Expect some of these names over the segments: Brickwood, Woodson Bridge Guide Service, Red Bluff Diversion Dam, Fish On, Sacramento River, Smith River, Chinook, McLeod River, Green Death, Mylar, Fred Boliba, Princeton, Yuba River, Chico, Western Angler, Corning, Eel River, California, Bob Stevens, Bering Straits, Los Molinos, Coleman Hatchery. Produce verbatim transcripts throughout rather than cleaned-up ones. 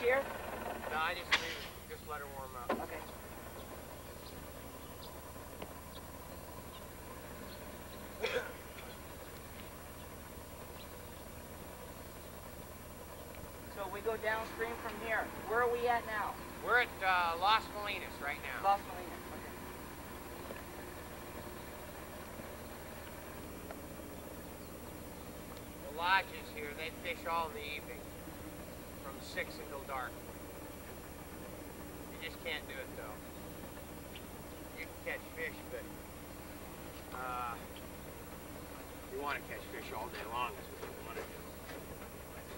last year? No, I didn't do it. Just let her warm up. Okay. So we go downstream from here. Where are we at now? We're at uh, Los Molinos right now. Los Molinos. Lodges here, they fish all the evening from six until dark. You just can't do it though. You can catch fish, but uh, you want to catch fish all day long is what you want to do.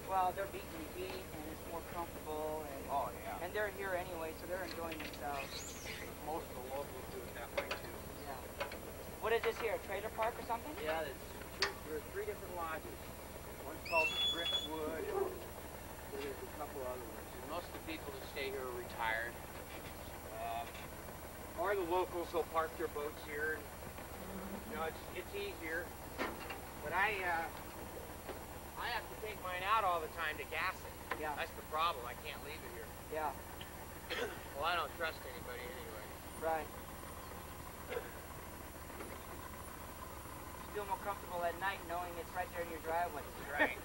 Well, they're beating the heat and it's more comfortable. And, oh, yeah. And they're here anyway, so they're enjoying themselves. Most of the locals do it that way too. Yeah. What is this here, a trailer park or something? Yeah, there's two, there are three different lodges. One's called Brickwood, and there's a couple other ones. And most of the people that stay here are retired. Uh, or the locals will park their boats here. And, you know, it's, it's easier. But I uh, I have to take mine out all the time to gas it. Yeah. That's the problem. I can't leave it here. Yeah. Well, I don't trust anybody anyway. Right. Feel more comfortable at night knowing it's right there in your driveway. Right.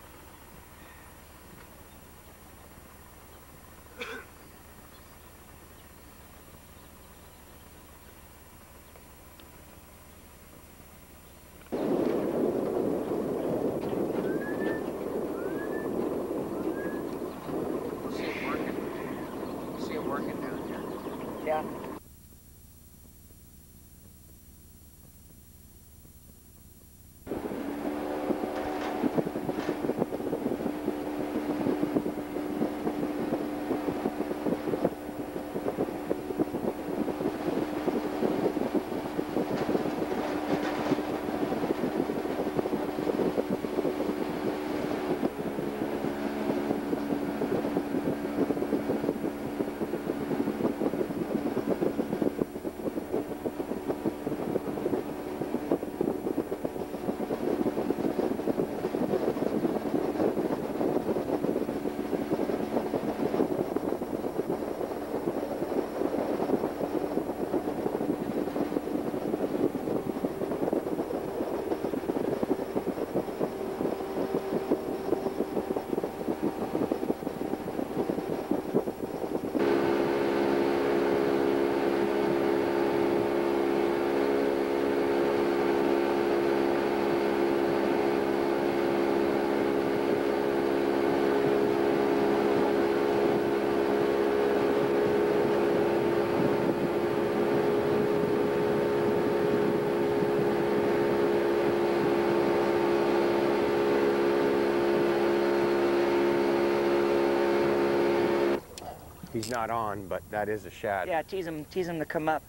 He's not on, but that is a shad. Yeah, tease him, tease him to come up.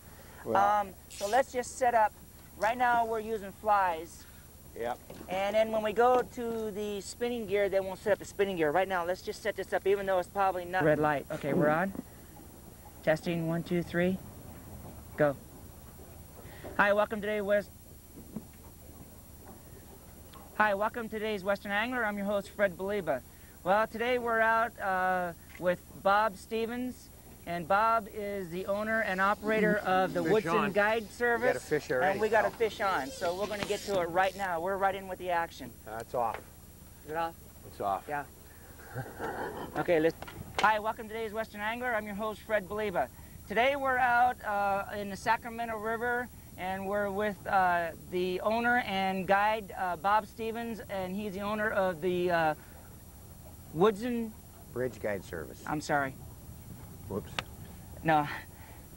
Well, um, so let's just set up. Right now we're using flies. Yep. And then when we go to the spinning gear, then we'll set up the spinning gear. Right now, let's just set this up, even though it's probably not red light. Okay, we're on. Testing, one, two, three. Go. Hi, welcome today, West. Hi, welcome to today's Western Angler. I'm your host, Fred Boliba. Well, today we're out uh, with Bob Stevens, and Bob is the owner and operator of the Woodson Guide Service. We got a fish already. And we got a fish on, so we're going to get to it right now. We're right in with the action. Uh, it's off. Is it off? It's off. Yeah. Okay, let's... Hi, welcome to today's Western Angler. I'm your host, Fred Boliba. Today we're out uh, in the Sacramento River, and we're with uh, the owner and guide, uh, Bob Stevens, and he's the owner of the uh, Woodson... Bridge Guide Service. I'm sorry. Whoops. No.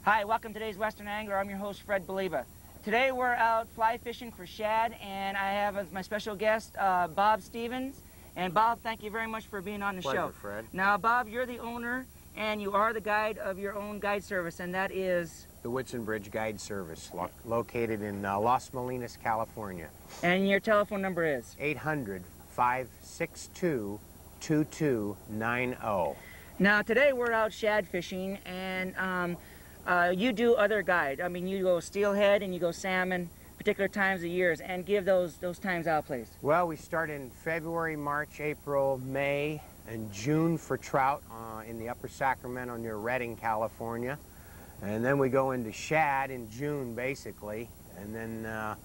Hi, welcome to today's Western Angler. I'm your host, Fred Boliba. Today we're out fly fishing for shad, and I have as my special guest, uh, Bob Stevens. And Bob, thank you very much for being on the Pleasure, show. Fred. Now, Bob, you're the owner, and you are the guide of your own guide service, and that is? The Woodson Bridge Guide Service, lo located in uh, Los Molinos, California. And your telephone number is? eight hundred, five six two, two two nine zero. two two nine zero. Now today we're out shad fishing, and um, uh, you do other guide. I mean, you go steelhead and you go salmon, particular times of years, and give those those times out, please. Well, we start in February, March, April, May, and June for trout uh, in the upper Sacramento near Redding, California. And then we go into shad in June, basically. And then uh,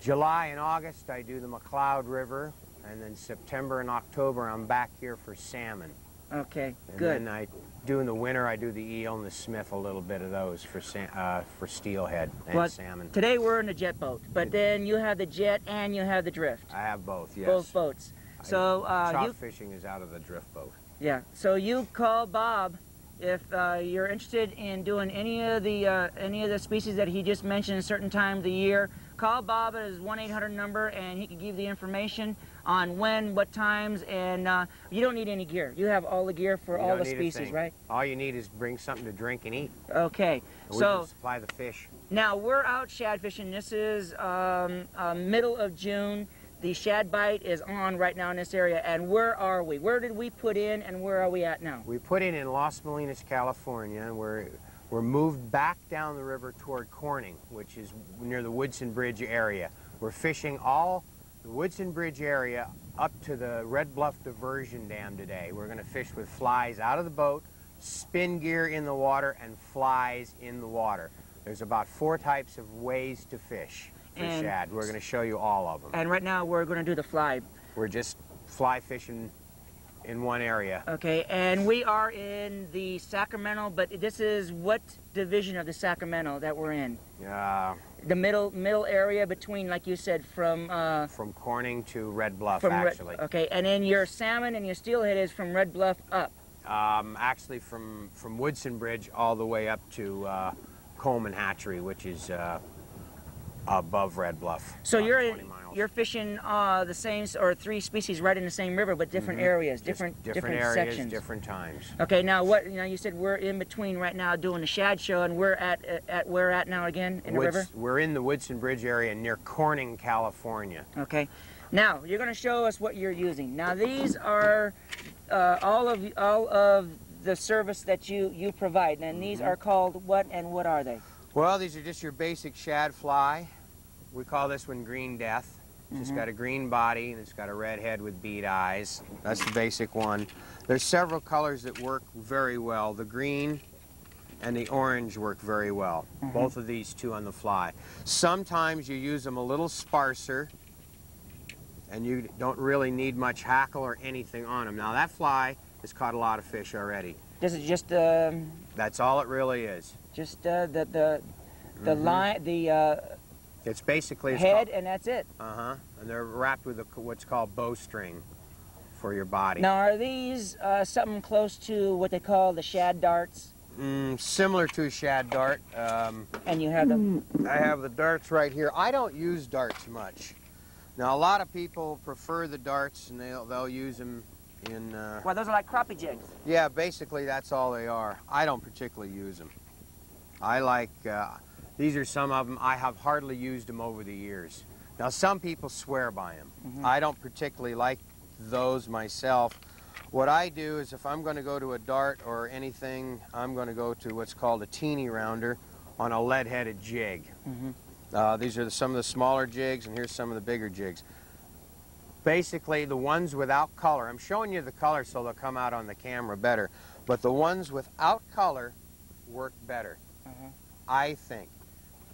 July and August, I do the McLeod River. And then September and October, I'm back here for salmon. Okay, and good. And then I do in the winter, I do the eel and the smith, a little bit of those for sa uh, for steelhead and well, salmon. Today we're in a jet boat, but it, then you have the jet and you have the drift. I have both, yes. Both boats. So uh, trout you, fishing is out of the drift boat. Yeah. So you call Bob if uh, you're interested in doing any of the uh, any of the species that he just mentioned at certain time of the year. Call Bob at his one eight hundred number, and he can give the information on when, what times, and uh, you don't need any gear. You have all the gear for all the species, right? All you need is bring something to drink and eat. Okay, so we can supply the fish. Now we're out shad fishing. This is um, uh, middle of June. The shad bite is on right now in this area. And where are we? Where did we put in, and where are we at now? We put in in Los Molinos, California, and we're we're moved back down the river toward Corning, which is near the Woodson Bridge area. We're fishing all the Woodson Bridge area up to the Red Bluff Diversion Dam today. We're going to fish with flies out of the boat, spin gear in the water, and flies in the water. There's about four types of ways to fish for and shad. We're going to show you all of them. And right now we're going to do the fly. We're just fly fishing in one area. Okay, and we are in the Sacramento, but this is what division of the Sacramento that we're in? Yeah. Uh, The middle middle area between, like you said, from uh, from Corning to Red Bluff, actually. Re okay, and then your salmon and your steelhead is from Red Bluff up. Um, actually, from from Woodson Bridge all the way up to uh, Coleman Hatchery, which is uh, above Red Bluff. So you're in, you're fishing uh, the same or three species right in the same river, but different mm-hmm. areas, different different, different areas, sections, different times. Okay, now what you know? You said we're in between right now doing the shad show, and we're at at, at where at now again in the Woods, river? We're in the Woodson Bridge area near Corning, California. Okay, now you're going to show us what you're using. Now these are uh, all of all of the service that you you provide, and mm-hmm. these are called what and what are they? Well, these are just your basic shad fly. We call this one Green Death. It's mm-hmm. just got a green body and it's got a red head with bead eyes. That's the basic one. There's several colors that work very well. The green and the orange work very well. Mm-hmm. Both of these two on the fly. Sometimes you use them a little sparser and you don't really need much hackle or anything on them. Now that fly has caught a lot of fish already. This is just... Um... That's all it really is. Just uh, the the the mm-hmm. line the. Uh, it's basically it's head called, and that's it. Uh huh. And they're wrapped with a, what's called bowstring for your body. Now, are these uh, something close to what they call the shad darts? Mm, similar to a shad dart. Um, and you have them. I have the darts right here. I don't use darts much. Now, a lot of people prefer the darts, and they'll they'll use them. In, uh, well, those are like crappie jigs. Yeah, basically that's all they are. I don't particularly use them. I like, uh, these are some of them, I have hardly used them over the years. Now some people swear by them. Mm-hmm. I don't particularly like those myself. What I do is if I'm going to go to a dart or anything, I'm going to go to what's called a teeny rounder on a lead-headed jig. Mm-hmm. uh, these are the, some of the smaller jigs, and here's some of the bigger jigs. Basically, the ones without color, I'm showing you the color so they'll come out on the camera better, but the ones without color work better, uh-huh. I think.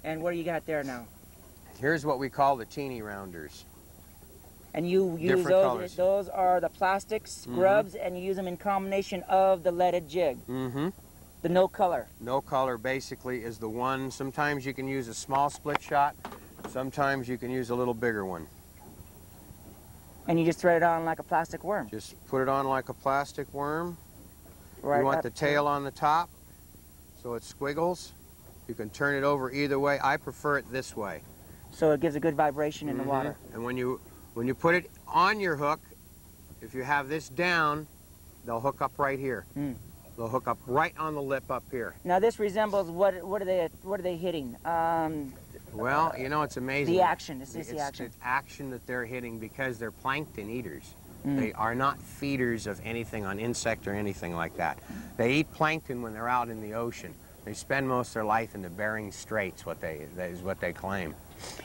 And what do you got there now? Here's what we call the teeny rounders. And you use Different those, colors. Those are the plastic scrubs, mm-hmm. and you use them in combination of the leaded jig. Mm-hmm. The no color. No color basically is the one. Sometimes you can use a small split shot, sometimes you can use a little bigger one. And you just thread it on like a plastic worm. Just put it on like a plastic worm. Right, you want the tail on the top so it squiggles. You can turn it over either way. I prefer it this way. So it gives a good vibration in mm-hmm. the water. And when you when you put it on your hook, if you have this down, they'll hook up right here. Mm. They'll hook up right on the lip up here. Now this resembles what? What are they? What are they hitting? Um, Well, you know, it's amazing. The action, it's, it's the action. It's action that they're hitting because they're plankton eaters. Mm. They are not feeders of anything on insect or anything like that. They eat plankton when they're out in the ocean. They spend most of their life in the Bering Straits, what they, that is what they claim.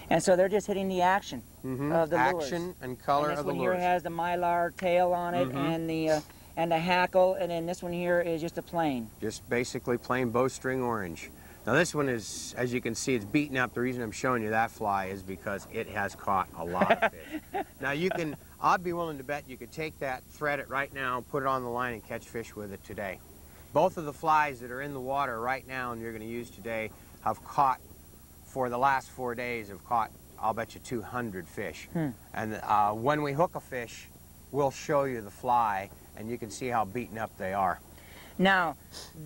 And so they're just hitting the action mm-hmm. of the action lures. Action and color and of the lures. This one here has the mylar tail on it mm-hmm. and the... Uh, and a hackle, and then this one here is just a plain. Just basically plain bowstring orange. Now this one is, as you can see, it's beaten up. The reason I'm showing you that fly is because it has caught a lot of fish. Now you can, I'd be willing to bet you could take that, thread it right now, put it on the line and catch fish with it today. Both of the flies that are in the water right now and you're going to use today have caught, for the last four days, have caught, I'll bet you two hundred fish. Hmm. And uh, when we hook a fish, we'll show you the fly and you can see how beaten up they are. Now,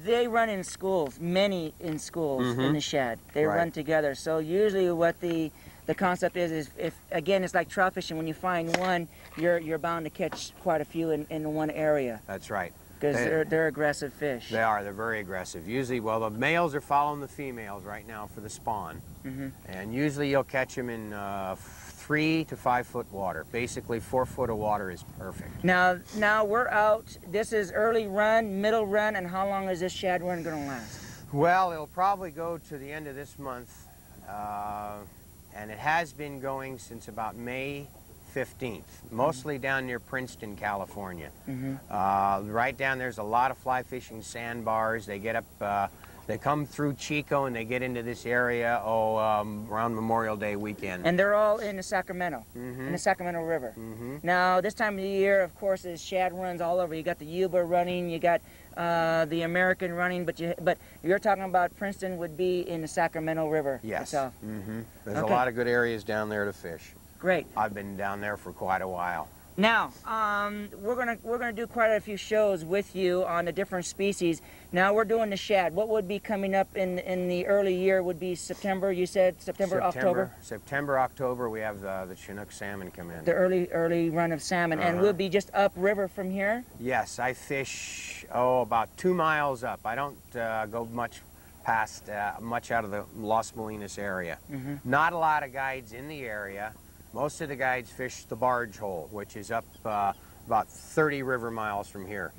they run in schools, many in schools, mm-hmm. in the shed. They right. run together. So usually what the, the concept is, is if, again, it's like trout fishing. When you find one, you're, you're bound to catch quite a few in, in one area. That's right. Because they, they're, they're aggressive fish. They are. They're very aggressive. Usually, well, the males are following the females right now for the spawn. Mm-hmm. And usually you'll catch them in uh, three to five foot water. Basically, four foot of water is perfect. Now, now we're out. This is early run, middle run, and how long is this shad run going to last? Well, it'll probably go to the end of this month, uh, and it has been going since about May fifteenth, mostly mm-hmm. down near Princeton, California. Mm-hmm. uh, right down there's a lot of fly fishing sandbars. They get up, uh, they come through Chico and they get into this area oh, um, around Memorial Day weekend. And they're all in the Sacramento, mm-hmm. in the Sacramento River. Mm-hmm. Now this time of the year, of course, there's shad runs all over. You got the Yuba running, you got uh, the American running, but you but you're talking about Princeton would be in the Sacramento River. Yes. Mm-hmm. There's okay. a lot of good areas down there to fish. Great. I've been down there for quite a while. Now, um, we're gonna we're gonna do quite a few shows with you on the different species. Now we're doing the shad. What would be coming up in in the early year would be September. You said September, September October. September, October. We have the the Chinook salmon come in. The early early run of salmon, uh-huh. and we'll be just upriver from here. Yes, I fish oh about two miles up. I don't uh, go much past uh, much out of the Los Molinos area. Mm-hmm. Not a lot of guides in the area. Most of the guides fish the barge hole, which is up uh, about thirty river miles from here.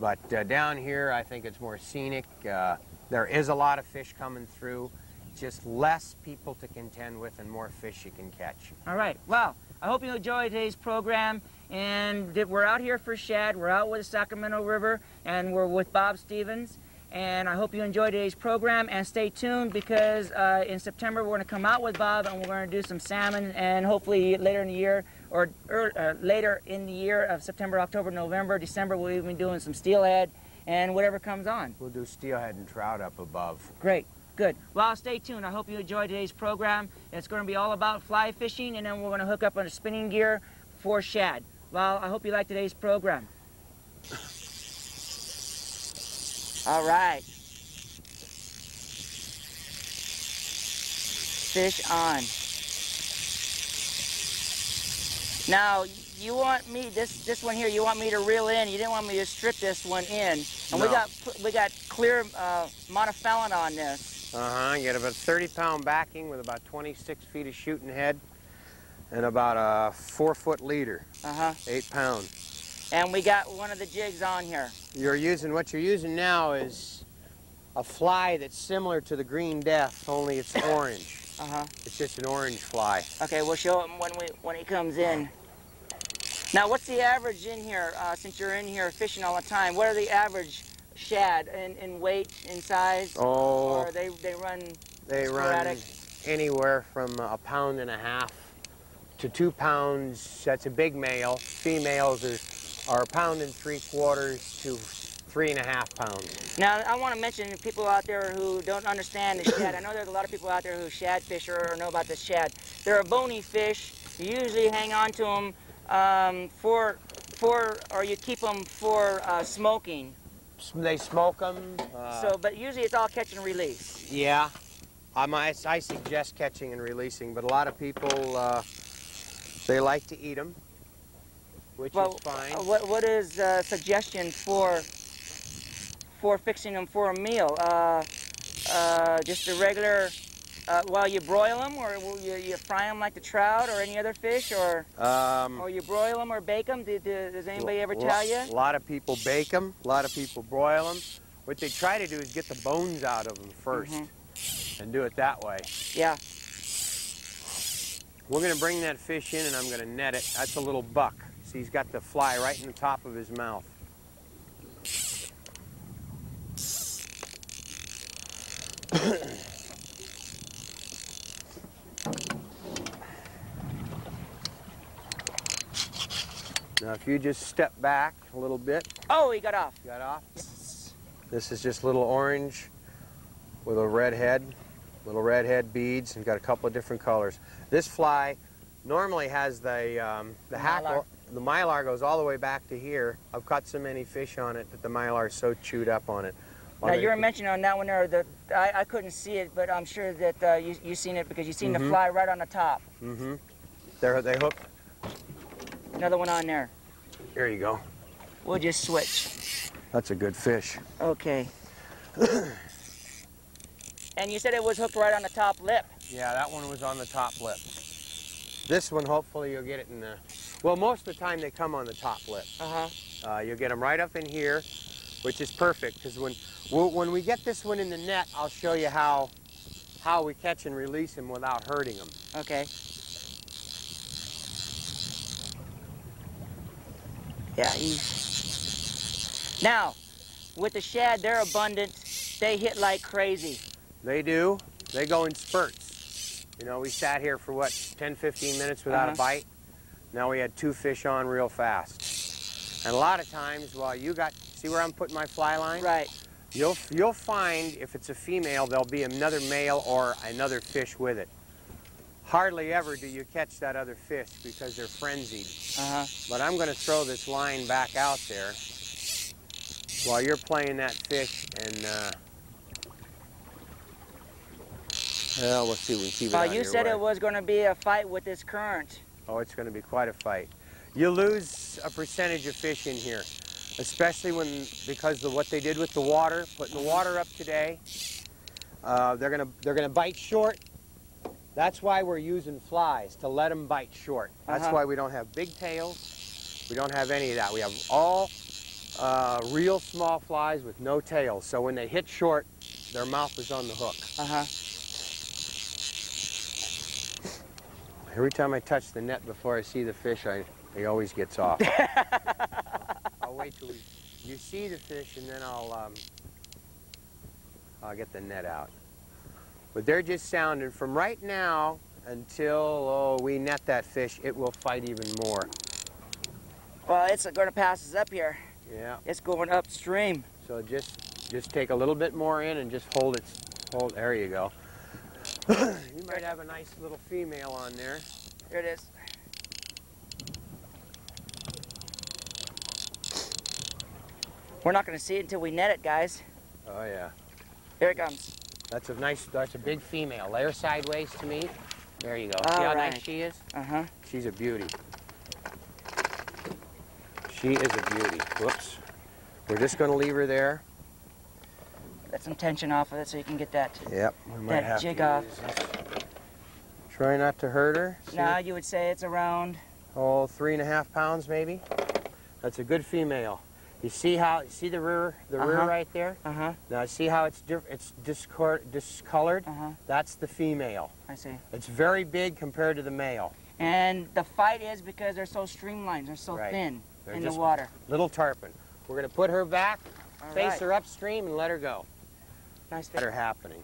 But uh, down here, I think it's more scenic. Uh, there is a lot of fish coming through, just less people to contend with and more fish you can catch. All right. Well, I hope you enjoyed today's program. And we're out here for shad. We're out with the Sacramento River, and we're with Bob Stevens. And I hope you enjoyed today's program, and stay tuned because uh, in September we're going to come out with Bob and we're going to do some salmon, and hopefully later in the year, or er, uh, later in the year of September, October, November, December, we'll even be doing some steelhead and whatever comes on. We'll do steelhead and trout up above. Great, good. Well, stay tuned. I hope you enjoyed today's program. It's going to be all about fly fishing, and then we're going to hook up on a spinning gear for shad. Well, I hope you liked today's program. All right. Fish on. Now, you want me, this this one here, you want me to reel in. You didn't want me to strip this one in. And no. we got we got clear uh, monofilament on this. Uh-huh. You got about thirty pound backing with about twenty-six feet of shooting head and about a four foot leader. Uh-huh. Eight pound. And we got one of the jigs on here. You're using, what you're using now is a fly that's similar to the Green Death, only it's orange. Uh-huh. It's just an orange fly. Okay, we'll show him when we when he comes in. Now, what's the average in here, uh, since you're in here fishing all the time? What are the average shad in, in weight, in size? Oh. Or they, they run They sporadic? Run anywhere from a pound and a half to two pounds. That's a big male. Females are... are a pound and three quarters to three and a half pounds. Now, I want to mention to people out there who don't understand the shad. I know there's a lot of people out there who shad fish or know about the shad. They're a bony fish. You usually hang on to them um, for, for, or you keep them for uh, smoking. They smoke them. Uh, so, but usually it's all catch and release. Yeah, um, I, I suggest catching and releasing, but a lot of people, uh, they like to eat them. Which well, is fine. What, what is a suggestion for for fixing them for a meal? Uh, uh, just a regular, uh, while you broil them, or will you, you fry them like the trout or any other fish, or um, or you broil them or bake them? Do, do, does anybody ever tell you? A lot of people bake them. A lot of people broil them. What they try to do is get the bones out of them first, mm-hmm. and do it that way. Yeah. We're going to bring that fish in, and I'm going to net it. That's a little buck. He's got the fly right in the top of his mouth. Now if you just step back a little bit. Oh, he got off. Got off. This is just little orange with a red head, little red head beads, and got a couple of different colors. This fly normally has the, um, the, the hackle. The mylar goes all the way back to here. I've caught so many fish on it that the mylar is so chewed up on it. Now, you were mentioning on that one there, the, I, I couldn't see it, but I'm sure that uh, you, you've seen it because you've seen mm-hmm. the fly right on the top. Mm-hmm. There, they hook. Another one on there. There you go. We'll just switch. That's a good fish. Okay. And you said it was hooked right on the top lip. Yeah, that one was on the top lip. This one, hopefully, you'll get it in the... Well, most of the time, they come on the top lip. Uh-huh. Uh, you'll get them right up in here, which is perfect, because when, when we get this one in the net, I'll show you how, how we catch and release him without hurting him. Okay. Yeah, he's... Now, with the shad, they're abundant. They hit like crazy. They do. They go in spurts. You know, we sat here for, what, ten, fifteen minutes without uh-huh. a bite. Now we had two fish on real fast. And a lot of times, while you got... See where I'm putting my fly line? Right. You'll, you'll find, if it's a female, there'll be another male or another fish with it. Hardly ever do you catch that other fish because they're frenzied. Uh-huh. But I'm going to throw this line back out there while you're playing that fish and... Uh, well, we'll see. We keep it uh, you said way. It was going to be a fight with this current. Oh, it's going to be quite a fight. You lose a percentage of fish in here, especially when because of what they did with the water, putting the water up today. Uh, they're going to they're going to bite short. That's why we're using flies, to let them bite short. That's uh-huh. why we don't have big tails. We don't have any of that. We have all uh, real small flies with no tails. So when they hit short, their mouth is on the hook. Uh-huh. Every time I touch the net before I see the fish, I, he always gets off. I'll wait till we, you see the fish, and then I'll, um, I'll get the net out. But they're just sounding from right now until oh, we net that fish. It will fight even more. Well, it's going to pass us up here. Yeah. It's going upstream. So just, just take a little bit more in and just hold it. Hold. There you go. You might have a nice little female on there. Here it is. We're not going to see it until we net it, guys. Oh yeah. Here it comes. That's a nice. That's a big female. Lay her sideways to me. There you go. All see how right. nice she is? Uh huh. She's a beauty. She is a beauty. Whoops. We're just going to leave her there. Get some tension off of it so you can get that, yep, we might that have jig to off. Try not to hurt her. See? Now you would say it's around... Oh, three and a half pounds maybe. That's a good female. You see how, see the rear, the uh-huh. rear right there? Uh-huh. Now see how it's diff it's discord discolored? Uh-huh. That's the female. I see. It's very big compared to the male. And the fight is because they're so streamlined, they're so right. thin they're in the water. Little tarpon. We're going to put her back, All face right. her upstream, and let her go. Nice fish. That are happening.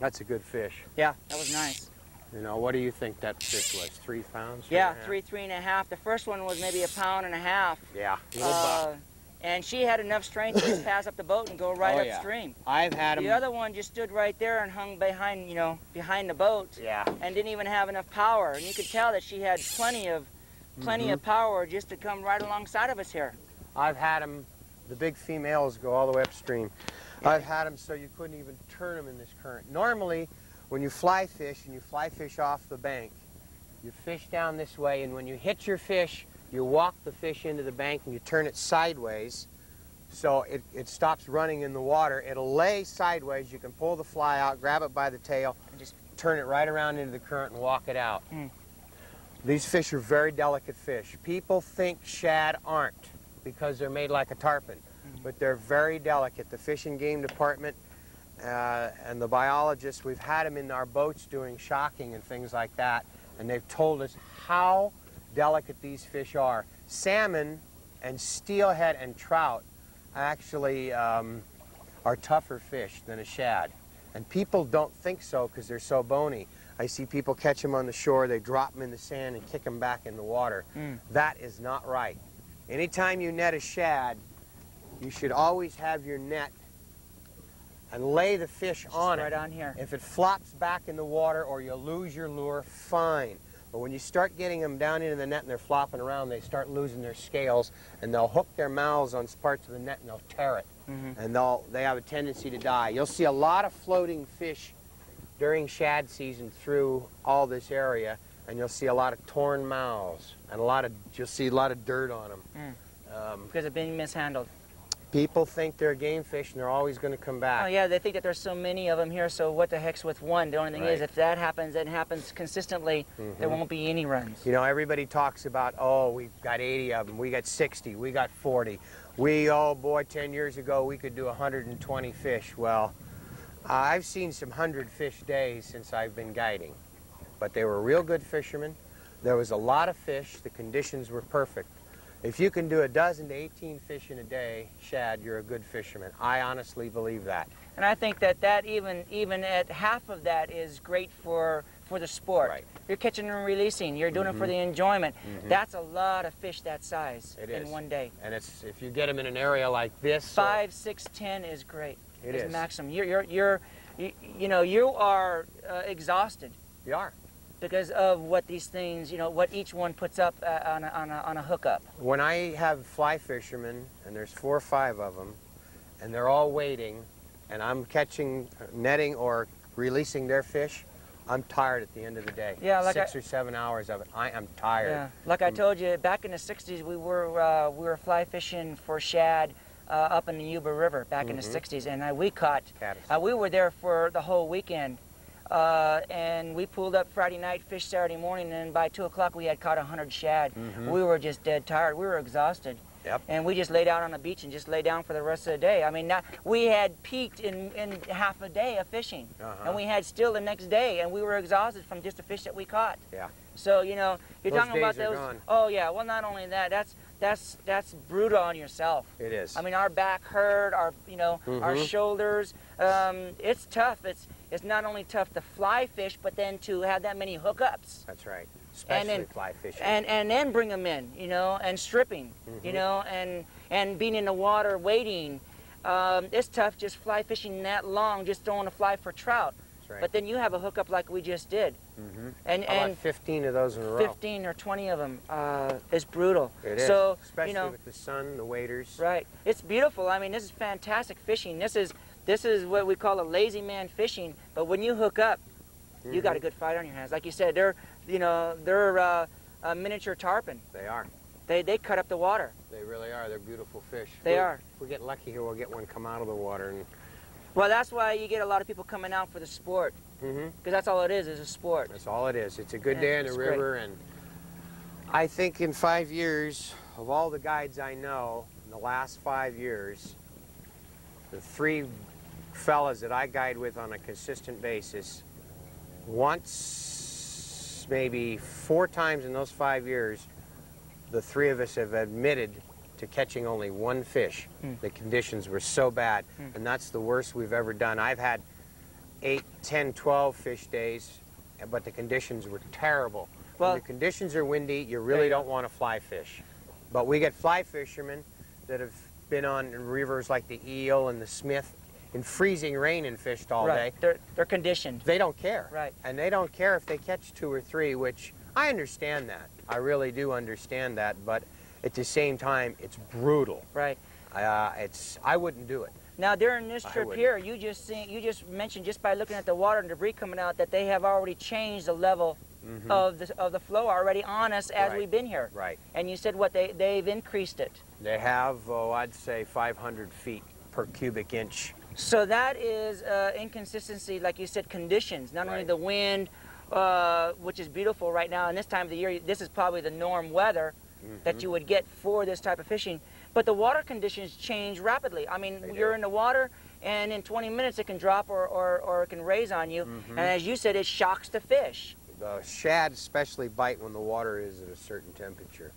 That's a good fish. Yeah, that was nice. You know, what do you think that fish was? Three pounds? Three yeah, three, three and a half. The first one was maybe a pound and a half. Yeah, little uh, buck. And she had enough strength to just pass up the boat and go right oh, upstream. Yeah. I've had them. The other one just stood right there and hung behind, you know, behind the boat. Yeah. And didn't even have enough power. And you could tell that she had plenty of, plenty mm-hmm. of power just to come right alongside of us here. I've had them. The big females go all the way upstream. I've had them so you couldn't even turn them in this current. Normally, when you fly fish and you fly fish off the bank, you fish down this way, and when you hit your fish, you walk the fish into the bank and you turn it sideways so it, it stops running in the water. It'll lay sideways. You can pull the fly out, grab it by the tail, and just turn it right around into the current and walk it out. Mm. These fish are very delicate fish. People think shad aren't, because they're made like a tarpon, mm-hmm. but they're very delicate. The Fish and Game Department uh, and the biologists, we've had them in our boats doing shocking and things like that, and they've told us how delicate these fish are. Salmon and steelhead and trout actually um, are tougher fish than a shad, and people don't think so because they're so bony. I see people catch them on the shore, they drop them in the sand and kick them back in the water. Mm. That is not right. Anytime you net a shad, you should always have your net and lay the fish on it. Right on here. If it flops back in the water or you lose your lure, fine. But when you start getting them down into the net and they're flopping around, they start losing their scales, and they'll hook their mouths on parts of the net and they'll tear it. Mm-hmm. And they'll, they have a tendency to die. You'll see a lot of floating fish during shad season through all this area, and you'll see a lot of torn mouths and a lot of, you'll see a lot of dirt on them. Mm. Um, because they're being mishandled. People think they're game fish and they're always going to come back. Oh yeah, they think that there's so many of them here, so what the heck's with one? The only thing right. is, if that happens, it happens consistently, mm-hmm. there won't be any runs. You know, everybody talks about, oh, we've got eighty of them, we got sixty, we got forty. We, oh boy, ten years ago, we could do one hundred twenty fish. Well, uh, I've seen some hundred fish days since I've been guiding, but they were real good fishermen. There was a lot of fish, the conditions were perfect. If you can do a dozen to eighteen fish in a day, shad, you're a good fisherman. I honestly believe that. And I think that that even even at half of that is great for for the sport. Right. You're catching and releasing. You're doing mm-hmm. it for the enjoyment. Mm-hmm. That's a lot of fish that size it in is. one day. And it's if you get them in an area like this, five, or... six, ten is great. It is, is maximum. You're you're you're you, you know you are uh, exhausted. You are. Because of what these things, you know, what each one puts up uh, on, a, on, a, on a hookup. When I have fly fishermen, and there's four or five of them, and they're all waiting, and I'm catching, netting, or releasing their fish, I'm tired at the end of the day. Yeah, like Six I, or seven hours of it, I am tired. Yeah. Like I told you, back in the sixties, we were, uh, we were fly fishing for shad uh, up in the Yuba River back mm-hmm. in the sixties, and uh, we caught, uh, we were there for the whole weekend. Uh, and we pulled up Friday night, fished Saturday morning, and by two o'clock we had caught one hundred shad. Mm-hmm. We were just dead tired. We were exhausted. Yep. And we just laid out on the beach and just lay down for the rest of the day. I mean, not, we had peaked in, in half a day of fishing, uh-huh. and we had still the next day, and we were exhausted from just the fish that we caught. Yeah. So, you know, you're those talking about those. Gone. Oh, yeah. Well, not only that, that's that's that's brutal on yourself. It is. I mean, our back hurt, our, you know, mm-hmm. our shoulders. Um, it's tough. It's It's not only tough to fly fish, but then to have that many hookups. That's right, especially then, fly fishing. And and then bring them in, you know, and stripping, mm-hmm. you know, and and being in the water waiting. Um, it's tough just fly fishing that long, just throwing a fly for trout. That's right. But then you have a hookup like we just did. Mm-hmm. And How and about fifteen of those in a row. Fifteen or twenty of them uh, is brutal. It is, so, especially you know, with the sun, the waders. Right. It's beautiful. I mean, this is fantastic fishing. This is. This is what we call a lazy man fishing, but when you hook up, mm-hmm. you got a good fight on your hands. Like you said, they're, you know, they're uh, a miniature tarpon. They are. They they cut up the water. They really are. They're beautiful fish. They we're, are. If we get lucky here, we'll get one come out of the water. And... Well, that's why you get a lot of people coming out for the sport, because mm-hmm. that's all it is, is a sport. That's all it is. It's a good and day in the river, great. and I think in five years, of all the guides I know, in the last five years, the three fellas that I guide with on a consistent basis, once, maybe four times in those five years, the three of us have admitted to catching only one fish. Mm. The conditions were so bad, mm. and that's the worst we've ever done. I've had eight, ten, twelve fish days, but the conditions were terrible. Well, when the conditions are windy, you really don't want to fly fish. But we get fly fishermen that have been on rivers like the Eel and the Smith in freezing rain and fished all right. day. They're, they're conditioned. They don't care. Right. And they don't care if they catch two or three, which I understand that. I really do understand that, but at the same time, it's brutal. Right. Uh, it's, I wouldn't do it. Now, during this trip here, you just seen, you just mentioned just by looking at the water and debris coming out that they have already changed the level mm-hmm. of, the, of the flow already on us as right. we've been here. Right. And you said what, they, they've increased it. They have, oh, I'd say five hundred feet per cubic inch. So that is uh, inconsistency, like you said, conditions, not right. only the wind, uh, which is beautiful right now, and this time of the year, this is probably the norm weather mm-hmm. that you would get for this type of fishing, but the water conditions change rapidly. I mean, they you're do. in the water, and in twenty minutes it can drop or, or, or it can raise on you, mm-hmm. and as you said, it shocks the fish. The shad especially bite when the water is at a certain temperature.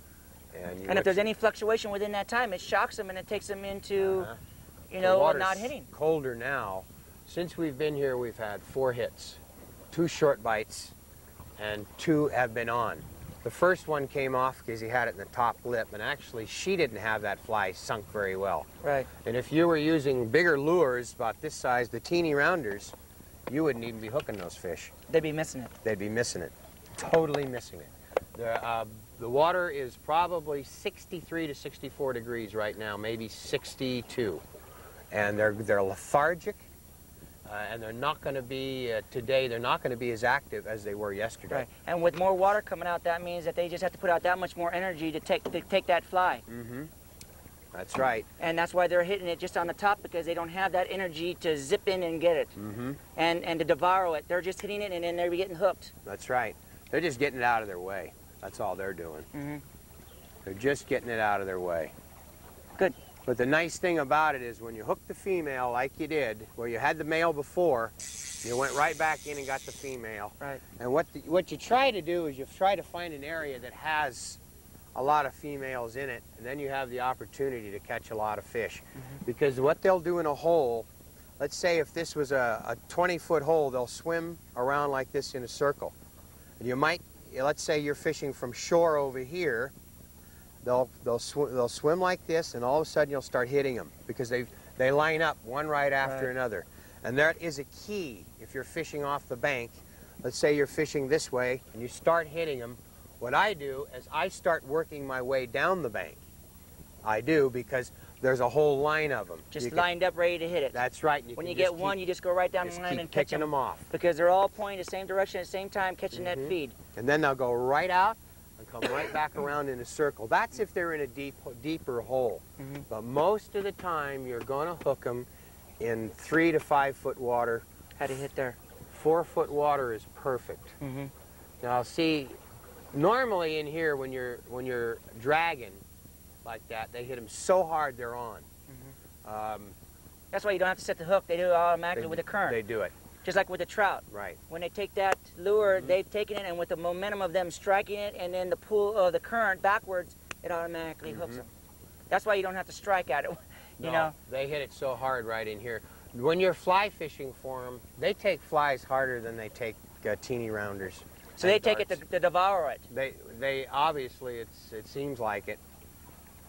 And, and if there's any fluctuation within that time, it shocks them and it takes them into... Uh-huh. You know, the water's not hitting. Colder now. Since we've been here, we've had four hits. two short bites, and two have been on. The first one came off because he had it in the top lip, and actually she didn't have that fly sunk very well. Right. And if you were using bigger lures about this size, the teeny rounders, you wouldn't even be hooking those fish. They'd be missing it. They'd be missing it. Totally missing it. The, uh, the water is probably sixty-three to sixty-four degrees right now, maybe sixty-two. And they're, they're lethargic, uh, and they're not going to be, uh, today, they're not going to be as active as they were yesterday. Right. And with more water coming out, that means that they just have to put out that much more energy to take, to take that fly. Mm-hmm. That's right. And that's why they're hitting it just on the top, because they don't have that energy to zip in and get it, mm-hmm. and, and to devour it. They're just hitting it, and then they're getting hooked. That's right. They're just getting it out of their way. That's all they're doing. Mm-hmm. They're just getting it out of their way. Good. But the nice thing about it is when you hook the female like you did, where you had the male before, you went right back in and got the female. Right. And what, the, what you try to do is you try to find an area that has a lot of females in it, and then you have the opportunity to catch a lot of fish. Mm-hmm. Because what they'll do in a hole, let's say if this was a twenty-foot hole, they'll swim around like this in a circle. And you might, let's say you're fishing from shore over here, They'll, they'll, sw they'll swim like this, and all of a sudden you'll start hitting them because they they line up one right after right. another. And that is a key if you're fishing off the bank. Let's say you're fishing this way, and you start hitting them. What I do is I start working my way down the bank. I do, because there's a whole line of them. Just you lined can, up, ready to hit it. That's right. You when you get keep, one, you just go right down the line and catch them. them off. Because they're all pointing the same direction at the same time, catching mm-hmm. that feed. And then they'll go right out, come right back around in a circle. That's if they're in a deep, deeper hole. Mm-hmm. But most of the time, you're going to hook them in three to five foot water. How do you hit there? Four foot water is perfect. Mm-hmm. Now, see, normally in here, when you're when you're dragging like that, they hit them so hard they're on. Mm-hmm. um, That's why you don't have to set the hook. They do it automatically they, with the current. They do it. Just like with the trout. Right. When they take that lure, mm-hmm. they've taken it, and with the momentum of them striking it and then the pull of the current backwards, it automatically mm-hmm. hooks them. That's why you don't have to strike at it. you no, know? They hit it so hard right in here. When you're fly fishing for them, they take flies harder than they take uh, teeny rounders. So they darts. take it to, to devour it. They, they obviously, it's, it seems like it.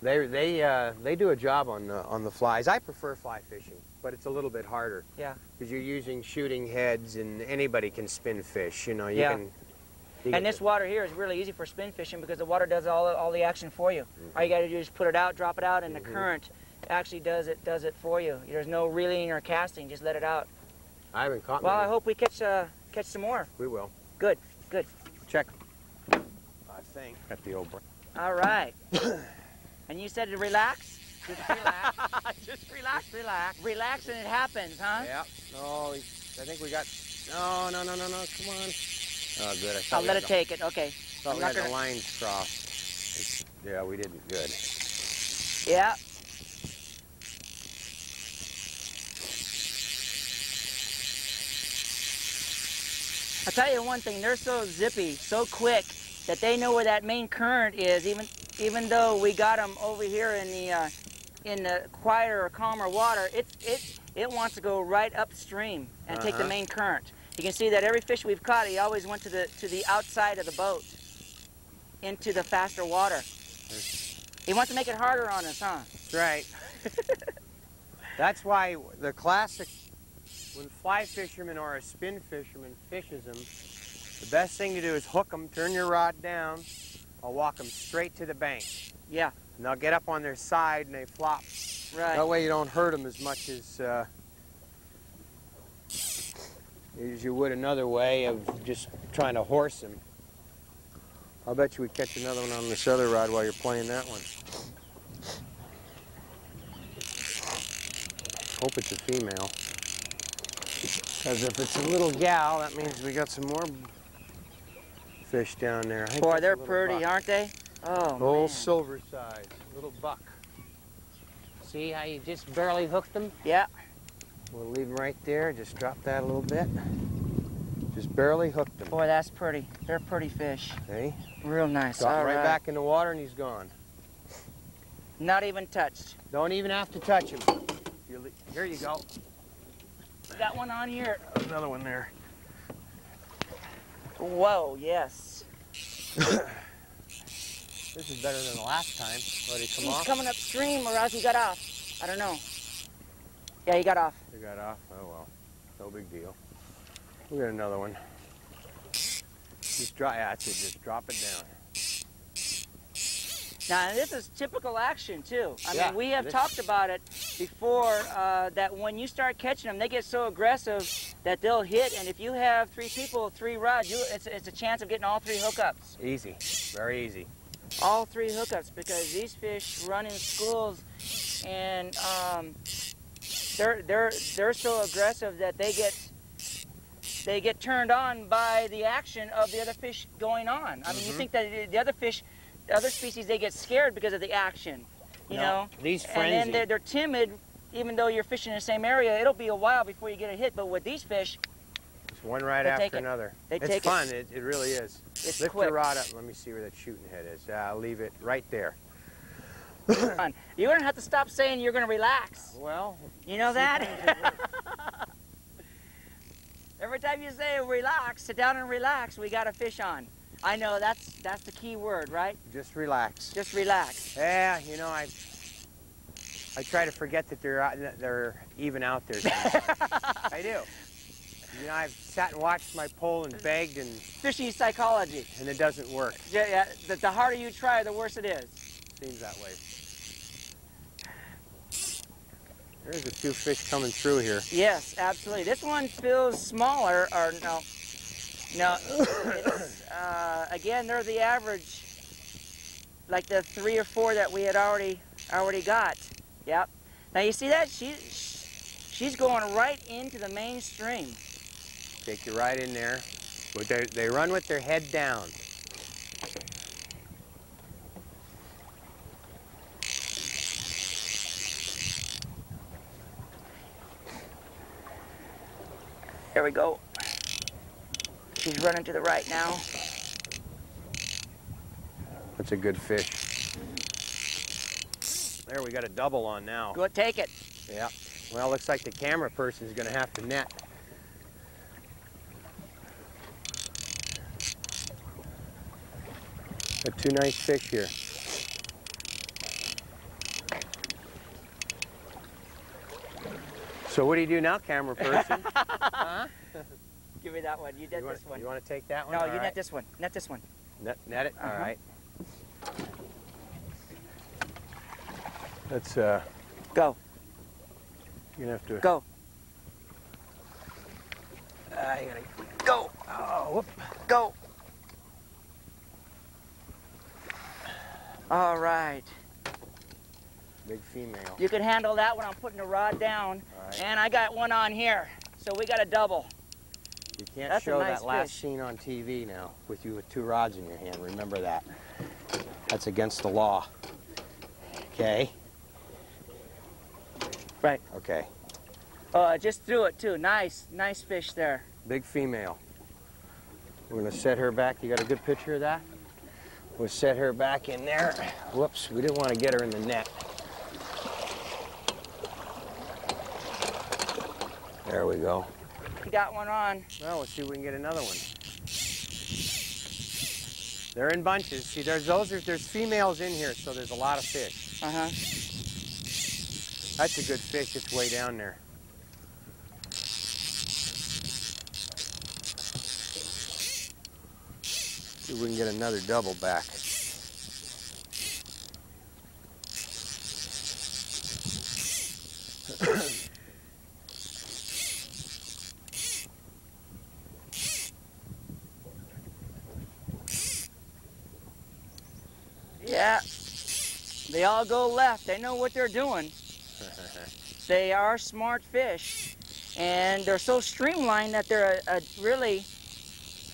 They, they, uh, they do a job on the, on the flies. I prefer fly fishing, but it's a little bit harder. Yeah. Because you're using shooting heads, and anybody can spin fish, you know. You yeah. Can, you and this water here is really easy for spin fishing because the water does all, all the action for you. Mm-hmm. All you got to do is put it out, drop it out, and mm-hmm. the current actually does it does it for you. There's no reeling or casting. Just let it out. I haven't caught. Well, many. I hope we catch uh, catch some more. We will. Good. Good. Check. I think at the old. All right. And you said to relax? Just relax. Just relax. Relax. Relax and it happens, huh? Yeah. Oh, I think we got... No, no, no, no, no. Come on. Oh, good. I I'll let it take it. Okay. Thought we had the lines crossed. Yeah, we didn't. Good. Yeah. I'll tell you one thing. They're so zippy, so quick, that they know where that main current is, even... Even though we got them over here in the uh, in the quieter or calmer water, it it it wants to go right upstream and uh-huh. take the main current. You can see that every fish we've caught, he always went to the to the outside of the boat, into the faster water. He wants to make it harder on us, huh? Right. That's why the classic, when fly fishermen or a spin fisherman fishes them, the best thing to do is hook them, turn your rod down. I'll walk them straight to the bank. Yeah. And they'll get up on their side and they flop. Right. That way you don't hurt them as much as uh, as you would another way of just trying to horse them. I'll bet you we catch another one on this other rod while you're playing that one. Hope it's a female. Because if it's a little gal, that means we got some more fish down there. Boy, they're pretty, buck. aren't they? Oh, Old man. silver size, little buck. See how you just barely hooked them? Yeah. We'll leave them right there. Just drop that a little bit. Just barely hooked them. Boy, that's pretty. They're pretty fish. See? Real nice. Drop him right, right back in the water, and he's gone. Not even touched. Don't even have to touch him. Here you go. Got one on here. Another one there. Whoa, yes. This is better than the last time. Already come He's off. coming upstream, or else he got off. I don't know. Yeah, he got off. He got off? Oh, well. No big deal. We got another one. Just dry at you, just drop it down. Now, this is typical action, too. I yeah, mean, we have talked about it before, uh, that when you start catching them, they get so aggressive that they'll hit, and if you have three people, three rods, you, it's, it's a chance of getting all three hookups. Easy. Very easy. All three hookups, because these fish run in schools, and um, they're, they're, they're so aggressive that they get... They get turned on by the action of the other fish going on. I mean, mm-hmm. you think that the other fish, the other species, they get scared because of the action, you no, know? These frenzy. And then they're, they're timid, even though you're fishing in the same area. It'll be a while before you get a hit, but with these fish... It's one right after another. They take it. It's fun, it, it really is. It's quick. Lift the rod up, let me see where that shooting head is. Uh, I'll leave it right there. You're going to have to stop saying you're going to relax. Well... You know that? Every time you say relax, sit down and relax, we got a fish on. I know, that's that's the key word, right? Just relax. Just relax. Yeah, you know, I I try to forget that they're out, they're even out there. I do. You know, I've sat and watched my pole and begged and... Fishing psychology. And it doesn't work. Yeah, yeah. The, the harder you try, the worse it is. Seems that way. There's a few fish coming through here. Yes, absolutely. This one feels smaller, or no, no. It's, uh, again, they're the average, like the three or four that we had already already got. Yep. Now you see that she she's going right into the mainstream. Take you right in there. But they they run with their head down. There we go. She's running to the right now. That's a good fish. There, we got a double on now. Go take it. Yeah. Well, looks like the camera person's going to have to net. Got two nice fish here. So what do you do now, camera person? Huh? Give me that one. You net you wanna, this one. You want to take that one? No, All you right. net this one. Net this one. Net, net it? Uh-huh. All right. Let's uh, go. You're going to have to... Go. Uh, you got to go. Oh, whoop. Go. All right. Big female. You can handle that when I'm putting the rod down. Right. And I got one on here, so we got a double. You can't That's show nice that last fish. scene on T V now with you with two rods in your hand. Remember that. That's against the law. Okay? Right. Okay. Uh, just threw it, too. Nice, nice fish there. Big female. We're going to set her back. You got a good picture of that? We'll set her back in there. Whoops, we didn't want to get her in the net. There we go. We got one on. Well, let's see if we can get another one. They're in bunches. See, there's those. There's, there's females in here, so there's a lot of fish. Uh huh. That's a good fish. It's way down there. See if we can get another double back. Yeah, they all go left. They know what they're doing. They are smart fish, and they're so streamlined that they're a, a really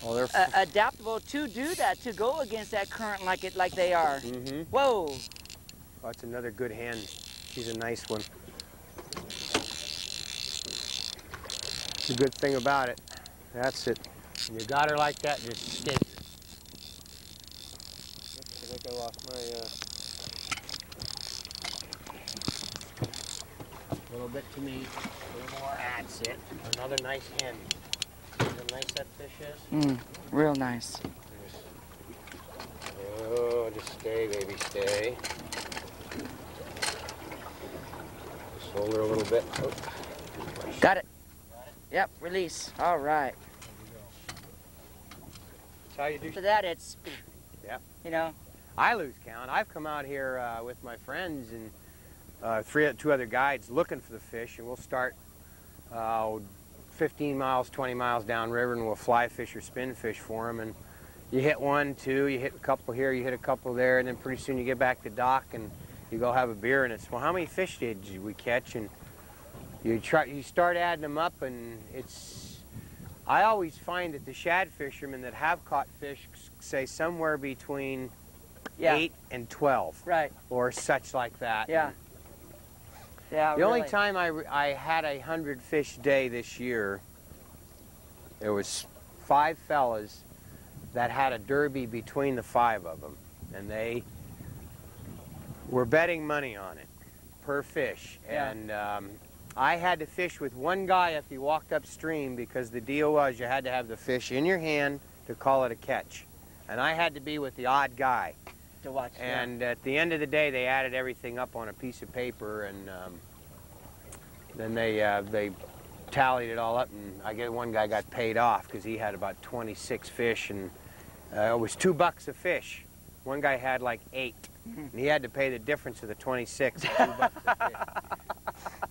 oh, they're a, adaptable to do that, to go against that current like it like they are. Mm-hmm. Whoa! Well, that's another good hand. She's a nice one. The good thing about it, that's it. When you got her like that, just stick. I think I lost my, uh, little bit to me, a little more, that's it, another nice hand, another nice that fish is? Mm, real nice. Oh, just stay, baby, stay. Just hold her a little bit. Oh. Got it. Got it? Yep, release. All right. That's how you do. After that, it's, yep. You know. I lose count. I've come out here uh, with my friends and uh, three, two other guides looking for the fish, and we'll start uh, fifteen miles, twenty miles downriver, and we'll fly fish or spin fish for them. And you hit one, two, you hit a couple here, you hit a couple there, and then pretty soon you get back to dock and you go have a beer, and it's, well, how many fish did we catch? And you try, you start adding them up, and it's. I always find that the shad fishermen that have caught fish say somewhere between. Yeah. eight and twelve. Right. Or such like that. Yeah. And yeah, the really. only time I, I had a hundred fish day this year, there was five fellas that had a derby between the five of them, and they were betting money on it per fish. Yeah. And um, I had to fish with one guy if he walked upstream, because the deal was you had to have the fish in your hand to call it a catch. And I had to be with the odd guy. To watch, and yeah. At the end of the day, they added everything up on a piece of paper, and um, then they uh, they tallied it all up. And I guess one guy got paid off because he had about twenty-six fish, and uh, it was two bucks a fish. One guy had like eight, and he had to pay the difference of the twenty-six. Two bucks a fish.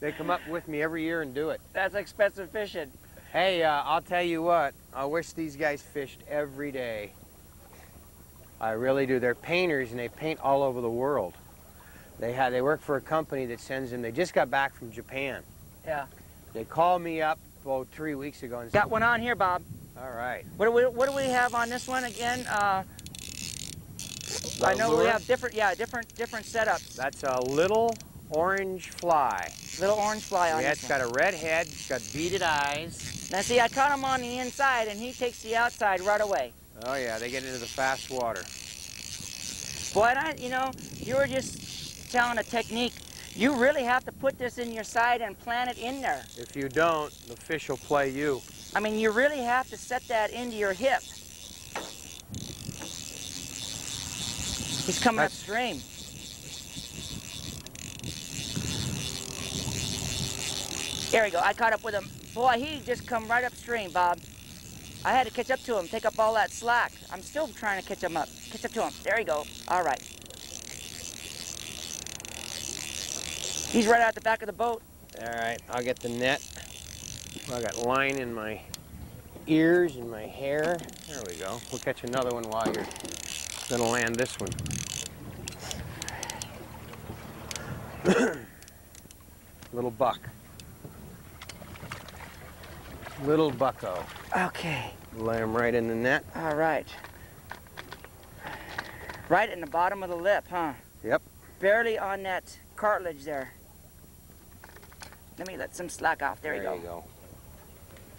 They come up with me every year and do it. That's expensive fishing. Hey, uh, I'll tell you what. I wish these guys fished every day. I really do. They're painters, and they paint all over the world. They have, they work for a company that sends them. They just got back from Japan. Yeah. They called me up about oh, three weeks ago and said, got one on here, Bob. All right. What do we What do we have on this one again? Uh, I know lure? we have different. Yeah, different different setups. That's a little orange fly. Little orange fly on. Yeah, it's got a red head. It's got beaded eyes. Now see, I caught him on the inside, and he takes the outside right away. Oh yeah, they get into the fast water. Boy, I, you know, you were just telling a technique. You really have to put this in your side and plant it in there. If you don't, the fish will play you. I mean, you really have to set that into your hip. He's coming That's... upstream. There we go. I caught up with him. Boy, he just come right upstream, Bob. I had to catch up to him, take up all that slack. I'm still trying to catch him up. Catch up to him. There you go. All right. He's right out the back of the boat. All right. I'll get the net. I got line in my ears and my hair. There we go. We'll catch another one while you're going to land this one. Little buck. Little bucko. Okay. Lay him right in the net. All right. Right in the bottom of the lip, huh? Yep. Barely on that cartilage there. Let me let some slack off. There, there you go.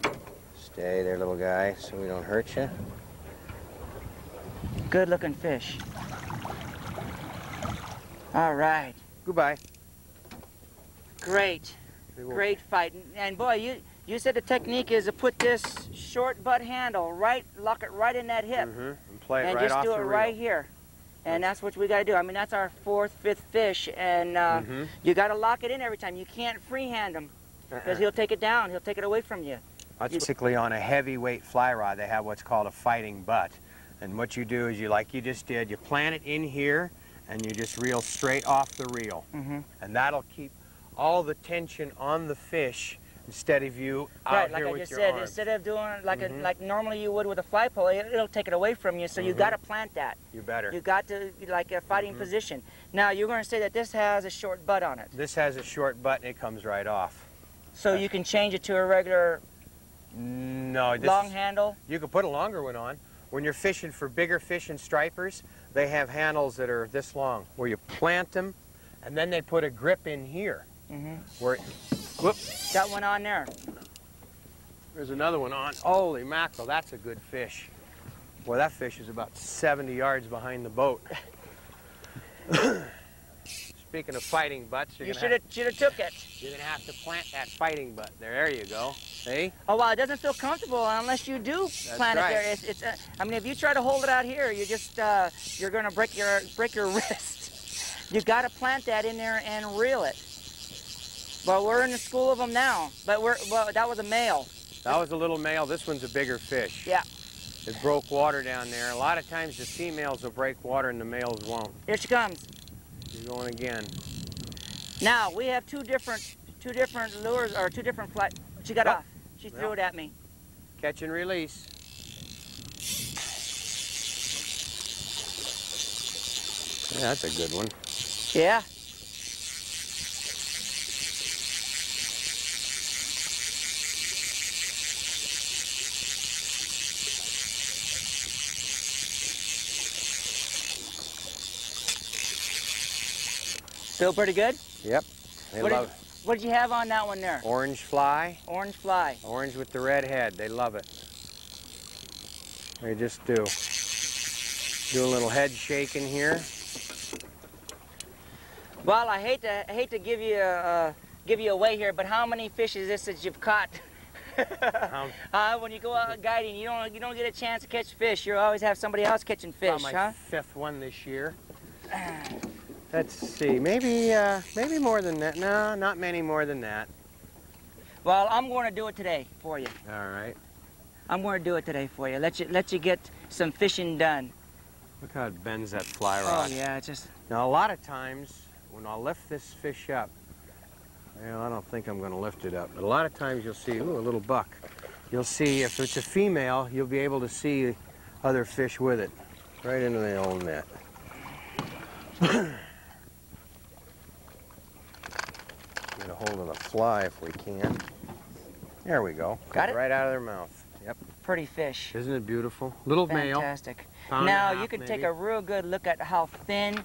There you go. Stay there, little guy, so we don't hurt you. Good looking fish. All right. Goodbye. Great. Great fight. And boy, you... You said the technique is to put this short butt handle right, lock it right in that hip, mm-hmm. and play it and right just off do it the right reel. here, and that's what we got to do. I mean, that's our fourth, fifth fish, and uh, mm-hmm. you got to lock it in every time. You can't freehand him because uh-uh. he'll take it down. He'll take it away from you. That's you basically on a heavyweight fly rod. They have what's called a fighting butt, and what you do is you, like you just did, you plant it in here, and you just reel straight off the reel, mm-hmm. and that'll keep all the tension on the fish. Instead of you out right, like here I with just your said, arms. Instead of doing like mm-hmm. a, like normally you would with a fly pole, it, it'll take it away from you. So mm-hmm. you got to plant that. You better. You got to like a fighting mm-hmm. position. Now you're going to say that this has a short butt on it. This has a short butt, and it comes right off. So That's... you can change it to a regular. No. This long is... handle. You can put a longer one on. When you're fishing for bigger fish and stripers, they have handles that are this long, where you plant them, and then they put a grip in here. Mm-hmm. Where, whoop. Got one on there. There's another one on. Holy mackerel, that's a good fish. Boy, that fish is about seventy yards behind the boat. It's Speaking of fighting butts, you're you should have should have took it. You're gonna have to plant that fighting butt there. There you go. See? Oh wow, it doesn't feel comfortable unless you do That's plant right. it there. It's, it's, uh, I mean, if you try to hold it out here, you just uh, you're gonna break your break your wrist. You gotta plant that in there and reel it. But we're in the school of them now. But we're well, that was a male. That was a little male. This one's a bigger fish. Yeah. It broke water down there. A lot of times the females will break water and the males won't. Here she comes. She's going again. Now we have two different, two different lures or two different flights. She got oh. off. She threw well. it at me. Catch and release. Yeah, that's a good one. Yeah. Feel pretty good? Yep. They what, love did, it. what did you have on that one there? Orange fly. Orange fly. Orange with the red head. They love it. They just do. Do a little head shaking here. Well, I hate to I hate to give you uh, give you away here, but how many fish is this that you've caught? um, uh, when you go out guiding, you don't you don't get a chance to catch fish. You always have somebody else catching fish, my huh? Fifth one this year. Let's see, maybe uh, maybe more than that. No, not many more than that. Well, I'm going to do it today for you. All right. I'm going to do it today for you. Let you let you get some fishing done. Look how it bends that fly rod. Oh yeah, it's just. Now a lot of times when I lift this fish up, well, I don't think I'm going to lift it up. But a lot of times you'll see, ooh, a little buck. You'll see if it's a female, you'll be able to see other fish with it, right into the old net. Get a hold of the fly if we can. There we go. Got it? Right out of their mouth. Yep. Pretty fish. Isn't it beautiful? Little male. Fantastic. Now you can take a real good look at how thin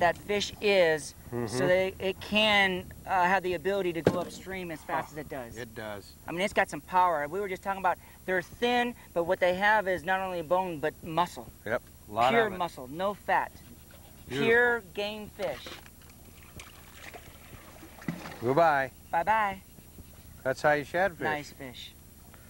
that fish is, mm-hmm. so that it can uh, have the ability to go upstream as fast oh, as it does. It does. I mean, it's got some power. We were just talking about they're thin, but what they have is not only bone but muscle. Yep. A lot Pure of it. muscle, no fat. Beautiful. Pure game fish. Goodbye. Bye-bye. That's how you shad fish. Nice fish.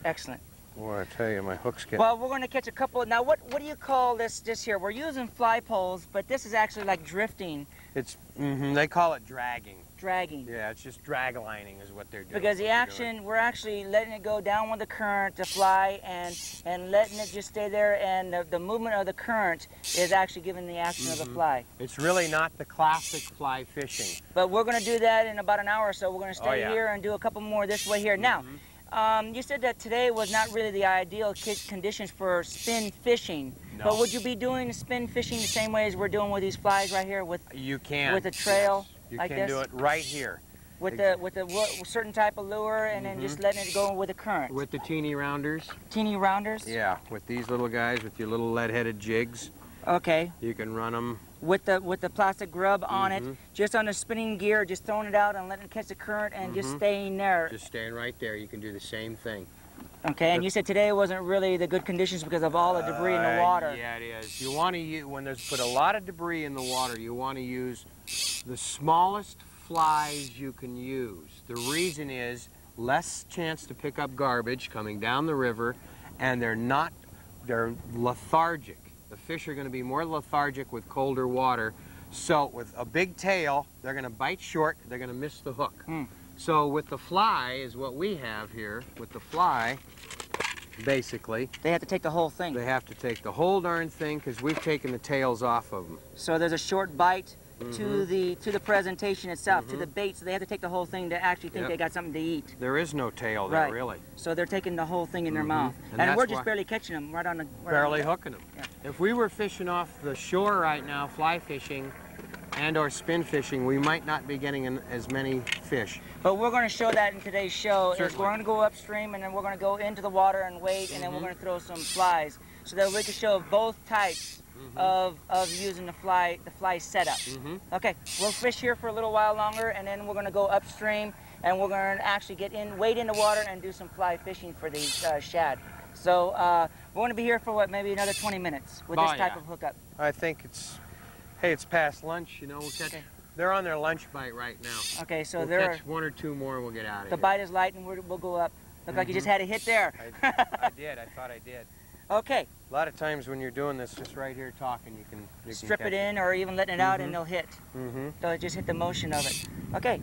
Excellent. Boy, I tell you, my hook's getting... Well, we're going to catch a couple... Of, now, what, what do you call this this here? We're using fly poles, but this is actually like drifting. It's... Mm-hmm, they call it dragging. Dragging. Yeah, it's just drag lining is what they're doing. Because the action, doing. we're actually letting it go down with the current to fly and, and letting it just stay there, and the, the movement of the current is actually giving the action mm-hmm. of the fly. It's really not the classic fly fishing. But we're going to do that in about an hour or so. We're going to stay oh, yeah. here and do a couple more this way here. Mm-hmm. Now, um, you said that today was not really the ideal conditions for spin fishing. No. But would you be doing spin fishing the same way as we're doing with these flies right here with you can with a trail yes. you like can this? do it right here with the with a certain type of lure and mm-hmm. then just letting it go with the current with the teeny rounders teeny rounders yeah with these little guys with your little lead-headed jigs. Okay, you can run them with the with the plastic grub on mm-hmm. it, just on the spinning gear, just throwing it out and letting it catch the current and mm-hmm. just staying there just staying right there. You can do the same thing. Okay, and you said today wasn't really the good conditions because of all the debris in the water. Uh, yeah, it is. You want to use, when there's put a lot of debris in the water, you want to use the smallest flies you can use. The reason is less chance to pick up garbage coming down the river, and they're not, they're lethargic. The fish are going to be more lethargic with colder water. So with a big tail, they're going to bite short, they're going to miss the hook. Mm. So with the fly is what we have here. With the fly, basically, they have to take the whole thing. They have to take the whole darn thing because we've taken the tails off of them. So there's a short bite mm-hmm. to the to the presentation itself, mm-hmm. to the bait. So they have to take the whole thing to actually think yep. they got something to eat. There is no tail there, right. really. So they're taking the whole thing in their mm-hmm. mouth, and, and we're just barely catching them right on the right barely on the, hooking them. Yeah. If we were fishing off the shore right now, fly fishing. And or spin fishing, we might not be getting in as many fish. But we're going to show that in today's show. Is we're going to go upstream, and then we're going to go into the water and wait, mm-hmm. and then we're going to throw some flies so that we can show both types mm-hmm. of of using the fly the fly setup. Mm-hmm. Okay, we'll fish here for a little while longer, and then we're going to go upstream, and we're going to actually get in, wade in the water, and do some fly fishing for these uh, shad. So uh, we're going to be here for what, maybe another twenty minutes with oh, this type yeah. of hookup. I think it's. Hey, it's past lunch, you know, we'll catch, okay. They're on their lunch bite right now. Okay, so we'll there catch are, one or two more and we'll get out of the here. The bite is light and we're, we'll go up. Looked mm-hmm. like you just had a hit there. I, I did. I thought I did. Okay. A lot of times when you're doing this, just right here talking, you can you strip can it in it. Or even letting it mm-hmm. out and they'll hit. Mm-hmm. They'll just hit the motion of it. Okay.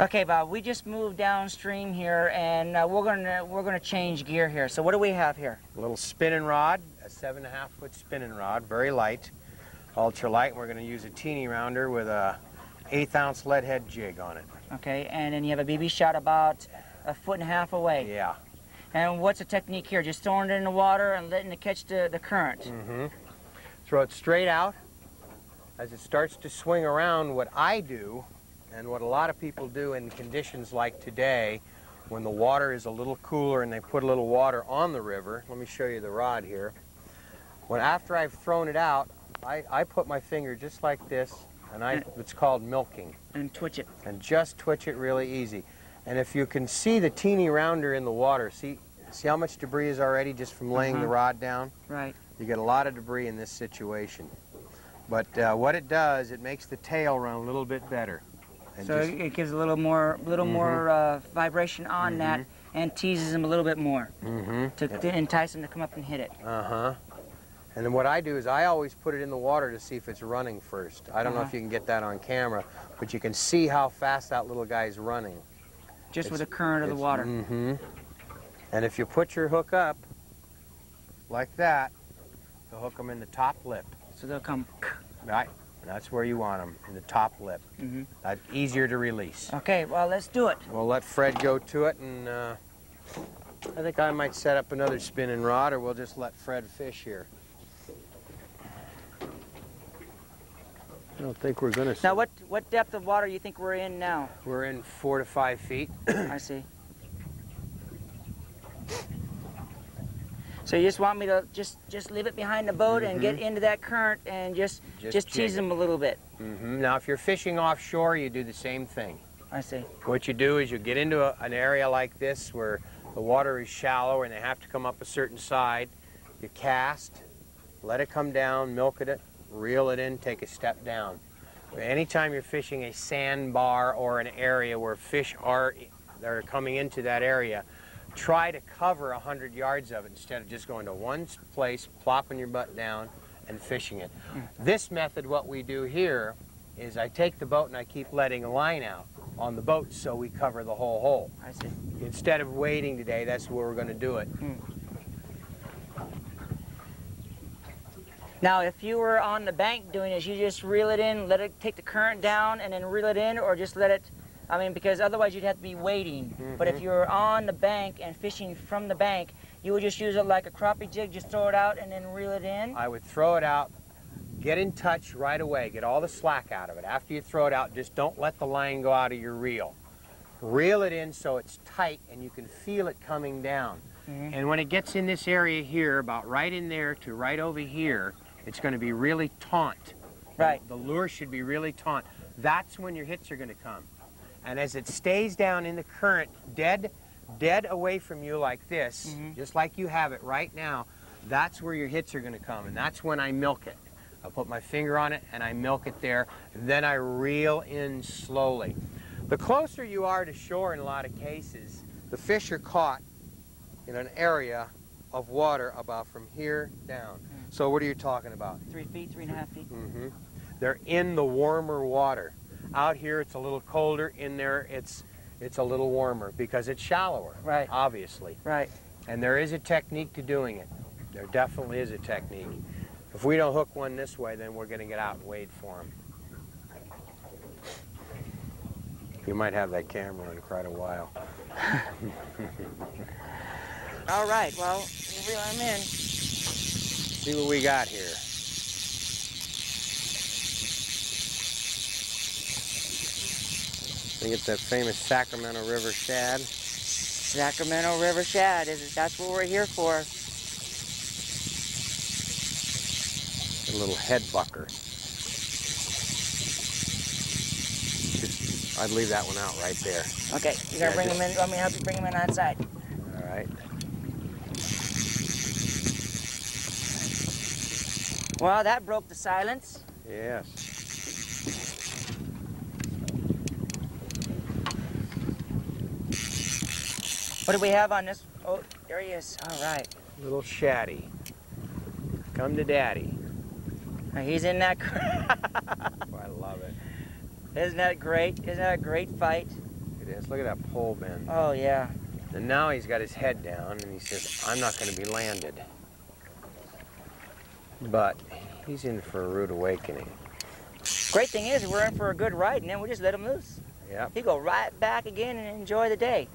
Okay, Bob. We just moved downstream here, and uh, we're gonna we're gonna change gear here. So what do we have here? A little spinning rod, a seven and a half foot spinning rod, very light, ultra light. And we're gonna use a teeny rounder with a eighth ounce lead head jig on it. Okay, and then you have a B B shot about a foot and a half away. Yeah. And what's the technique here? Just throwing it in the water and letting it catch the, the current? Mm-hmm. Throw it straight out. As it starts to swing around, what I do, and what a lot of people do in conditions like today, when the water is a little cooler and they put a little water on the river, let me show you the rod here. When after I've thrown it out, I, I put my finger just like this, and I, it's called milking. And twitch it. And just twitch it really easy. And if you can see the teeny rounder in the water, see see how much debris is already just from laying uh-huh. the rod down? Right. You get a lot of debris in this situation. But uh, what it does, it makes the tail run a little bit better. And so just, it gives a little more little mm-hmm. more uh, vibration on mm-hmm. that and teases them a little bit more mm-hmm. to, to entice them to come up and hit it. Uh-huh. And then what I do is I always put it in the water to see if it's running first. I don't uh-huh. know if you can get that on camera, but you can see how fast that little guy's running. Just it's, with the current of the water. Mm-hmm. And if you put your hook up like that, you'll hook them in the top lip. So they'll come. Right. That's where you want them, in the top lip. Mm-hmm. That's easier to release. Okay, well, let's do it. We'll let Fred go to it, and uh, I think I might set up another spinning rod, or we'll just let Fred fish here. I don't think we're going to. Now, what, what depth of water do you think we're in now? We're in four to five feet. I see. So you just want me to just, just leave it behind the boat mm-hmm. and get into that current and just, just, just tease them a little bit? Mm-hmm. Now, if you're fishing offshore, you do the same thing. I see. What you do is you get into a, an area like this where the water is shallow and they have to come up a certain side. You cast, let it come down, milk it, reel it in, take a step down. Anytime you're fishing a sandbar or an area where fish are, are coming into that area, try to cover one hundred yards of it instead of just going to one place, plopping your butt down, and fishing it. This method, what we do here, is I take the boat and I keep letting a line out on the boat so we cover the whole hole. I see. Instead of waiting today, that's where we're going to do it. Mm. Now, if you were on the bank doing this, you just reel it in, let it take the current down, and then reel it in, or just let it... I mean, because otherwise you'd have to be waiting. Mm-hmm. But if you were on the bank and fishing from the bank, you would just use it like a crappie jig, just throw it out and then reel it in? I would throw it out, get in touch right away, get all the slack out of it. After you throw it out, just don't let the line go out of your reel. Reel it in so it's tight and you can feel it coming down. Mm-hmm. And when it gets in this area here, about right in there to right over here, it's going to be really taut. Right. The lure should be really taut. That's when your hits are going to come. And as it stays down in the current, dead, dead away from you like this, mm-hmm. just like you have it right now, that's where your hits are going to come, and that's when I milk it. I put my finger on it, and I milk it there, and then I reel in slowly. The closer you are to shore in a lot of cases, the fish are caught in an area of water about from here down. Mm-hmm. So what are you talking about? Three feet, three and a half feet. Mm-hmm. They're in the warmer water. Out here, it's a little colder. In there, it's it's a little warmer because it's shallower, right? Obviously, right. And there is a technique to doing it. There definitely is a technique. If we don't hook one this way, then we're going to get out and wade for them. You might have that camera in quite a while. All right. Well, reel them in. See what we got here. I think it's that famous Sacramento River shad. Sacramento River shad, is it? That's what we're here for. A little head bucker. I'd leave that one out right there. Okay, you gotta yeah, bring just... them in. Let me help you bring them in outside. All right. Well, that broke the silence. Yes. What do we have on this? Oh, there he is. All right. Little shatty. Come to daddy. He's in that crowd. Oh, I love it. Isn't that great? Isn't that a great fight? It is. Look at that pole bend. Oh, yeah. And now he's got his head down, and he says, I'm not going to be landed. But he's in for a rude awakening. Great thing is, we're in for a good ride, and then we just let him loose. Yeah. He'll go right back again and enjoy the day.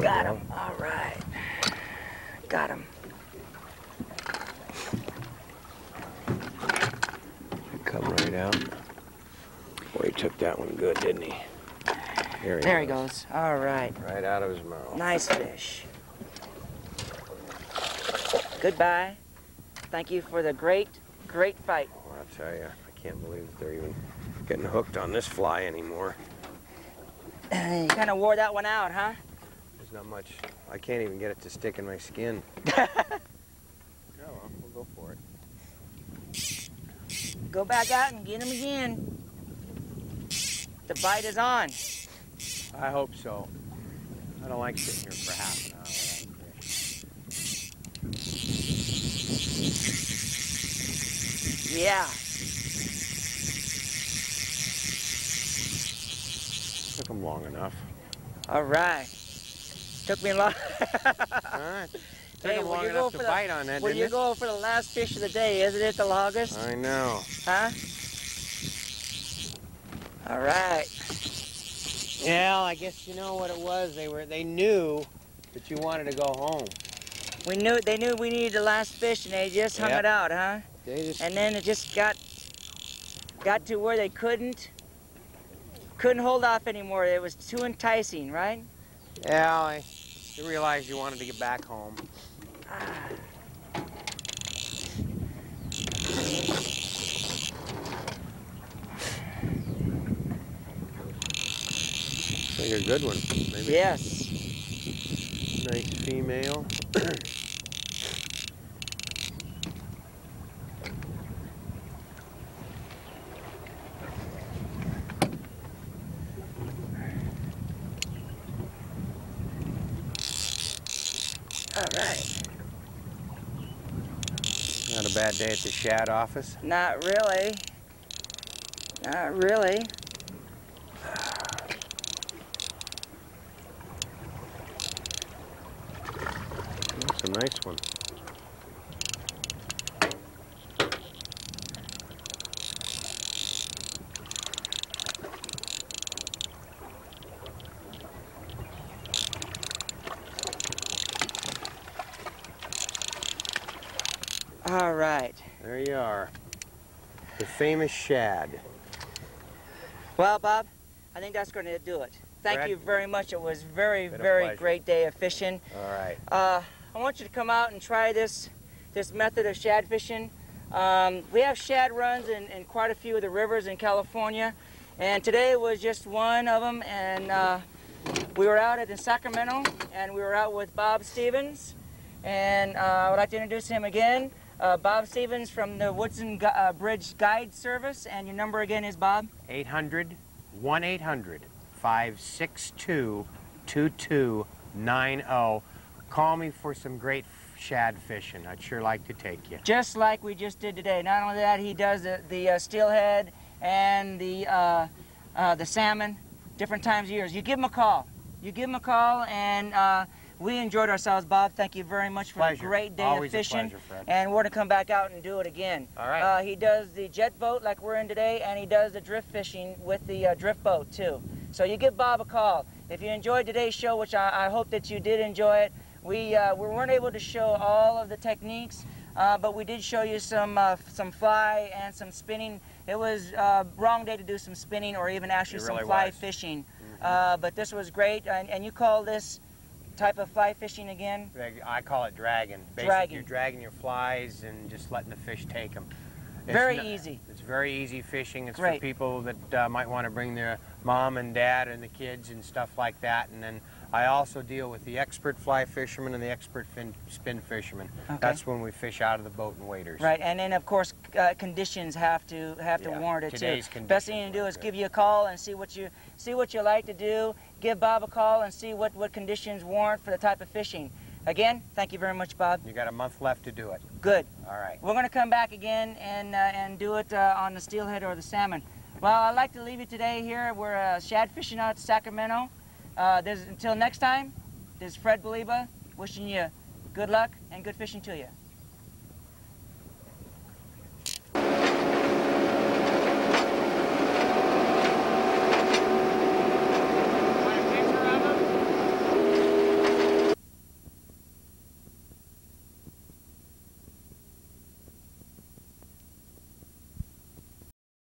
Got go. him. All right. Got him. Come right out. Boy, he took that one good, didn't he? There he, there goes. he goes. All right. Right out of his mouth. Nice fish. Goodbye. Thank you for the great, great fight. Oh, I'll tell you, I can't believe that they're even getting hooked on this fly anymore. You kind of wore that one out, huh? There's not much. I can't even get it to stick in my skin. Oh, well, we'll go for it. Go back out and get him again. The bite is on. I hope so. I don't like sitting here for half an hour. Yeah. Took him long enough. All right. Took me long. All right. Took hey, him long enough to the, bite on that, well, didn't you it? Well, you go for the last fish of the day, isn't it the longest? I know. Huh? All right. Well, I guess you know what it was. They were. They knew that you wanted to go home. We knew. They knew we needed the last fish, and they just hung yep. it out, huh? Just, and then it just got got to where they couldn't couldn't hold off anymore. It was too enticing, right? Yeah, I realized you wanted to get back home. Ah. So you're a good one. Maybe. Yes. Nice female. Bad day at the shad office? Not really. Not really. That's a nice one. Famous shad. Well, Bob, I think that's going to do it. Thank Fred, you very much. It was very, very great day of fishing. All right. Uh, I want you to come out and try this this method of shad fishing. Um, we have shad runs in, in quite a few of the rivers in California, and today was just one of them. And uh, we were out at in Sacramento, and we were out with Bob Stevens, and uh, I would like to introduce him again. Uh, Bob Stevens from the Woodson Gu uh, Bridge Guide Service, and your number again is, Bob? eight hundred, one eight hundred, five six two, two two nine zero. Call me for some great shad fishing. I'd sure like to take you. Just like we just did today. Not only that, he does the, the uh, steelhead and the, uh, uh, the salmon different times of years. You give him a call. You give him a call, and... Uh, we enjoyed ourselves, Bob. Thank you very much for pleasure. a great day Always of fishing. A pleasure, Fred. And we're going to come back out and do it again. All right. Uh, he does the jet boat like we're in today, and he does the drift fishing with the uh, drift boat, too. So you give Bob a call. If you enjoyed today's show, which I, I hope that you did enjoy it, we, uh, we weren't able to show all of the techniques, uh, but we did show you some, uh, some fly and some spinning. It was uh, wrong day to do some spinning or even actually really some fly was. fishing. Mm-hmm. uh, but this was great, and, and you call this... type of fly fishing again? I call it dragging. Basically, dragging. You're dragging your flies and just letting the fish take them. It's very not, easy. It's very easy fishing. It's Great. for people that uh, might want to bring their mom and dad and the kids and stuff like that, and then I also deal with the expert fly fishermen and the expert fin spin fishermen. Okay. That's when we fish out of the boat and waders. Right, and then of course uh, conditions have to have to yeah, warrant it today's too. Best thing you can do is good. give you a call and see what you see what you like to do. Give Bob a call and see what what conditions warrant for the type of fishing. Again, thank you very much, Bob. You got a month left to do it. Good. All right. We're going to come back again and uh, and do it uh, on the steelhead or the salmon. Well, I'd like to leave you today here. We're uh, shad fishing out of Sacramento. Uh, there's, until next time, this is Fred Boliba wishing you good luck and good fishing to you.